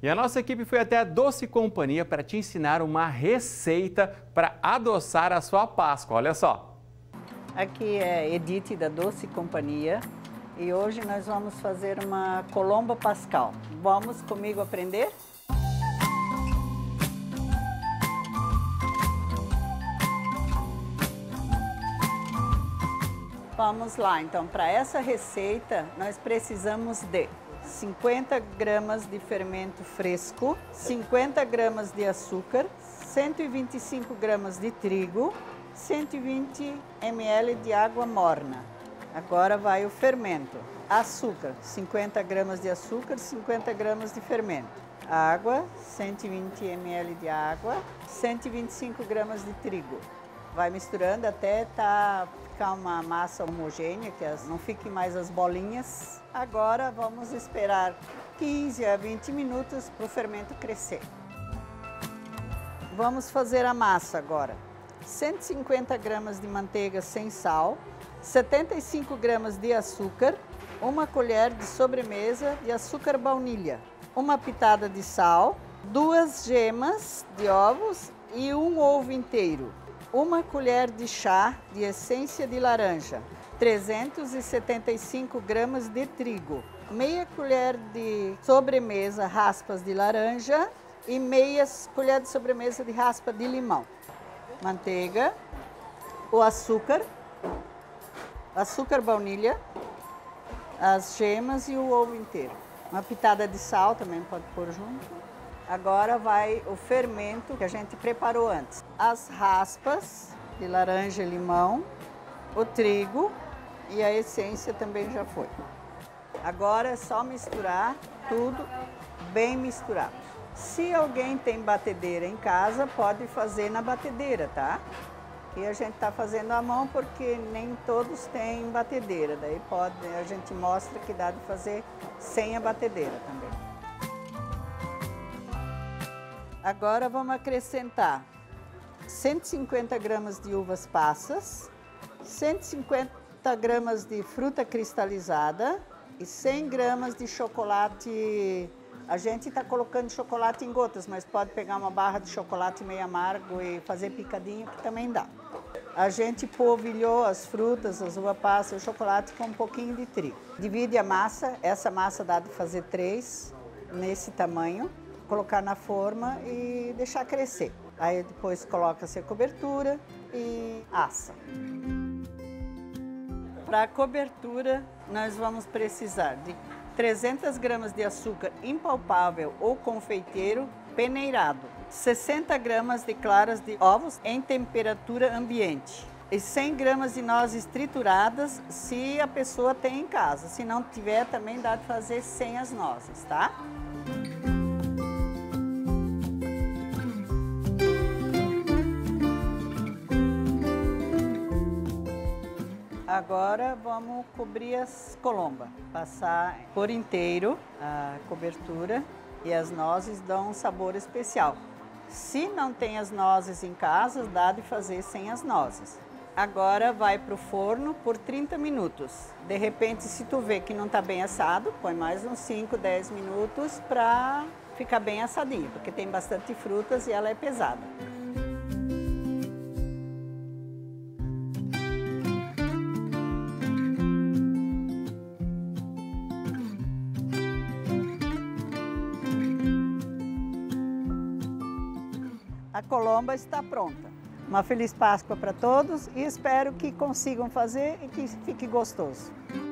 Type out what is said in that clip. E a nossa equipe foi até a Doce Companhia para te ensinar uma receita para adoçar a sua Páscoa. Olha só! Aqui é Edith da Doce Companhia e hoje nós vamos fazer uma Colomba Pascal. Vamos comigo aprender? Vamos lá, então, para essa receita nós precisamos de 50 gramas de fermento fresco, 50 gramas de açúcar, 125 gramas de trigo, 120 ml de água morna. Agora vai o fermento. Açúcar, 50 gramas de açúcar, 50 gramas de fermento. Água, 120 ml de água, 125 gramas de trigo. Vai misturando até ficar uma massa homogênea, que não fiquem mais as bolinhas. Agora vamos esperar 15 a 20 minutos para o fermento crescer. Vamos fazer a massa agora. 150 gramas de manteiga sem sal, 75 gramas de açúcar, 1 colher de sobremesa de açúcar baunilha, 1 pitada de sal, 2 gemas de ovos e 1 ovo inteiro. 1 colher de chá de essência de laranja, 375 gramas de trigo, meia colher de sobremesa raspas de laranja e meia colher de sobremesa de raspa de limão. Manteiga, o açúcar, açúcar baunilha, as gemas e o ovo inteiro. Uma pitada de sal também pode pôr junto. Agora vai o fermento que a gente preparou antes. As raspas de laranja e limão, o trigo e a essência também já foi. Agora é só misturar tudo, bem misturado. Se alguém tem batedeira em casa, pode fazer na batedeira, tá? E a gente tá fazendo à mão porque nem todos têm batedeira. Daí a gente mostra que dá de fazer sem a batedeira também. Agora vamos acrescentar 150 gramas de uvas passas, 150 gramas de fruta cristalizada e 100 gramas de chocolate. A gente está colocando chocolate em gotas, mas pode pegar uma barra de chocolate meio amargo e fazer picadinho, que também dá. A gente polvilhou as frutas, as uvas passas e o chocolate com um pouquinho de trigo. Divide a massa, essa massa dá de fazer 3 nesse tamanho. Colocar na forma e deixar crescer. Aí depois coloca-se a cobertura e assa. Para a cobertura, nós vamos precisar de 300 gramas de açúcar impalpável ou confeiteiro peneirado, 60 gramas de claras de ovos em temperatura ambiente e 100 gramas de nozes trituradas, se a pessoa tem em casa. Se não tiver, também dá de fazer sem as nozes, tá? Agora vamos cobrir as colombas, passar por inteiro a cobertura e as nozes dão um sabor especial. Se não tem as nozes em casa, dá de fazer sem as nozes. Agora vai para o forno por 30 minutos. De repente, se tu vê que não está bem assado, põe mais uns 5, 10 minutos para ficar bem assadinho, porque tem bastante frutas e ela é pesada. A colomba está pronta. Uma feliz Páscoa para todos e espero que consigam fazer e que fique gostoso.